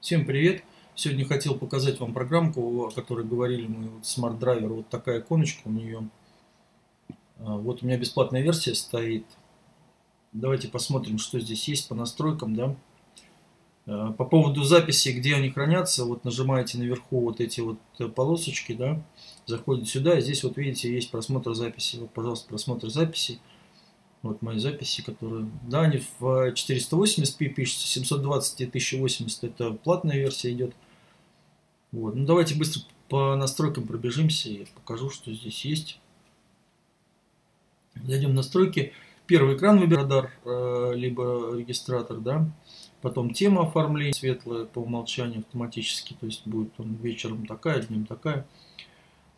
Всем привет! Сегодня хотел показать вам программку, о которой говорили мы, вот Smart Driver, вот такая иконочка у нее. Вот у меня бесплатная версия стоит. Давайте посмотрим, что здесь есть по настройкам, да. По поводу записи, где они хранятся, вот нажимаете наверху вот эти вот полосочки, да, заходите сюда, и здесь вот видите, есть просмотр записи. Вот, пожалуйста, просмотр записи. Вот мои записи, которые... Да, они в 480p пишутся, 720 и 1080 это платная версия идет. Вот. Ну, давайте быстро по настройкам пробежимся, я покажу, что здесь есть. Зайдем в настройки. Первый экран выбираем, радар, либо регистратор, да. Потом тема оформления, светлая по умолчанию автоматически, то есть будет он вечером такая, днем такая.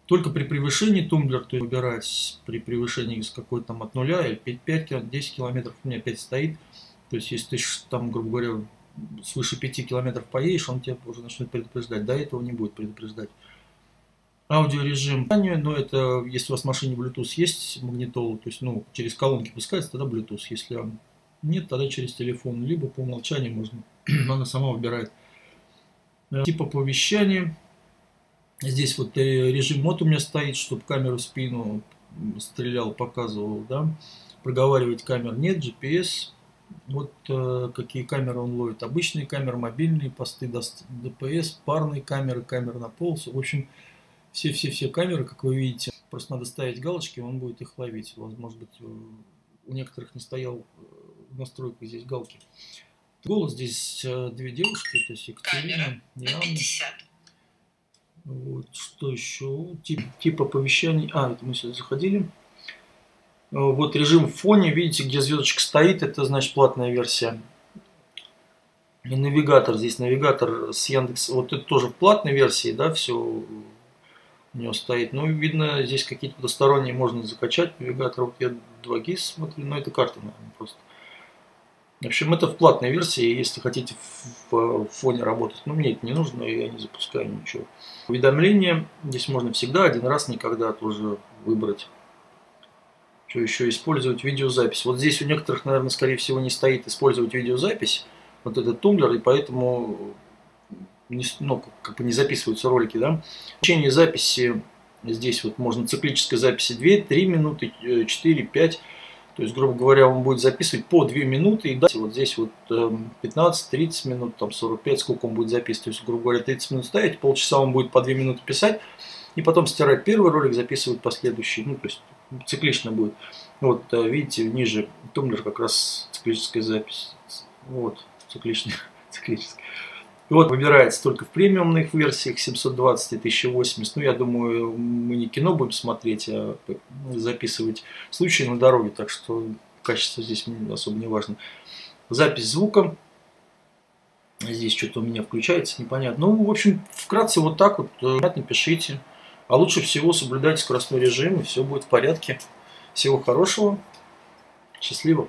Только при превышении тумблер, то есть выбирать при превышении с какой-то там от 0 или 5-10 километров, у меня 5 стоит. То есть если ты там, грубо говоря, свыше 5 километров поедешь, он тебя уже начнет предупреждать. До этого не будет предупреждать. Аудиорежим, но это если у вас в машине Bluetooth есть магнитола, то есть ну, через колонки пускается, тогда Bluetooth. Если нет, тогда через телефон, либо по умолчанию можно. Она сама выбирает. Тип оповещания. Здесь вот режим мод у меня стоит, чтобы камеру в спину стрелял, показывал, да. Проговаривать камер нет, GPS. Вот какие камеры он ловит. Обычные камеры, мобильные, посты, ДПС, парные камеры, камеры на полосу. В общем, все камеры, как вы видите. Просто надо ставить галочки, он будет их ловить. У вас, может быть, у некоторых не стоял в настройках здесь галки. Голос здесь две девушки, то есть Екатерина и Анна. Вот, что еще? Тип оповещаний. Это мы сюда заходили. Вот режим в фоне. Видите, где звездочка стоит. Это значит платная версия. И навигатор. Здесь навигатор с Яндекс. Вот это тоже в платной версии, да, все у него стоит. Ну, видно, здесь какие-то посторонние можно закачать. Навигатор. Вот я 2GIS смотрю. Но это карта, наверное, просто. В общем, это в платной версии, если хотите в фоне работать. Но мне это не нужно, я не запускаю ничего. Уведомления. Здесь можно всегда, один раз, никогда тоже выбрать. Что еще? Использовать видеозапись. Вот здесь у некоторых, наверное, скорее всего, не стоит использовать видеозапись. Вот этот тумблер, и поэтому не записываются ролики, да. В течение записи здесь вот можно циклической записи 2-3 минуты, 4-5. То есть, грубо говоря, он будет записывать по 2 минуты. И дать вот здесь вот 15-30 минут, там 45, сколько он будет записывать. То есть, грубо говоря, 30 минут ставить, полчаса он будет по 2 минуты писать. И потом стирать первый ролик, записывать последующий. Ну, то есть, циклично будет. Вот, видите, ниже тумблер как раз циклическая запись. Вот, цикличная. Вот, выбирается только в премиумных версиях 720 и 1080. Ну, я думаю, мы не кино будем смотреть, а записывать случаи на дороге. Так что качество здесь особо не важно. Запись звука. Здесь что-то у меня включается, непонятно. Ну, в общем, вкратце вот так вот. Понятно, пишите. А лучше всего соблюдайте скоростной режим, и все будет в порядке. Всего хорошего. Счастливо.